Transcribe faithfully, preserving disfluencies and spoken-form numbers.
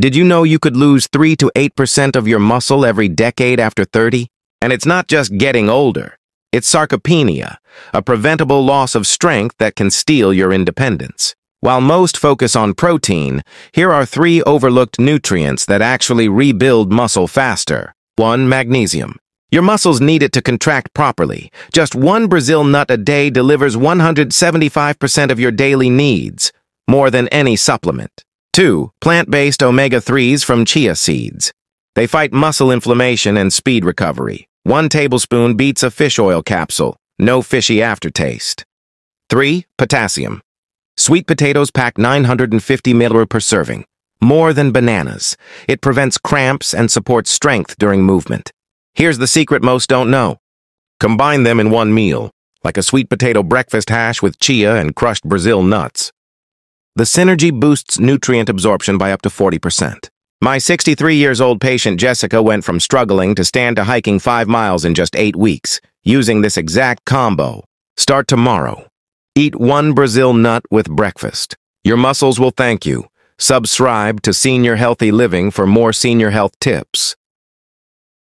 Did you know you could lose three to eight percent of your muscle every decade after thirty? And it's not just getting older. It's sarcopenia, a preventable loss of strength that can steal your independence. While most focus on protein, here are three overlooked nutrients that actually rebuild muscle faster. one Magnesium. Your muscles need it to contract properly. Just one Brazil nut a day delivers one hundred seventy-five percent of your daily needs, more than any supplement. two Plant-based omega threes from chia seeds. They fight muscle inflammation and speed recovery. One tablespoon beats a fish oil capsule. No fishy aftertaste. three Potassium. Sweet potatoes pack nine hundred fifty milliliters per serving, more than bananas. It prevents cramps and supports strength during movement. Here's the secret most don't know. Combine them in one meal, like a sweet potato breakfast hash with chia and crushed Brazil nuts. The synergy boosts nutrient absorption by up to forty percent. My sixty-three years old patient Jessica went from struggling to stand to hiking five miles in just eight weeks, using this exact combo. Start tomorrow. Eat one Brazil nut with breakfast. Your muscles will thank you. Subscribe to Senior Healthy Living for more senior health tips.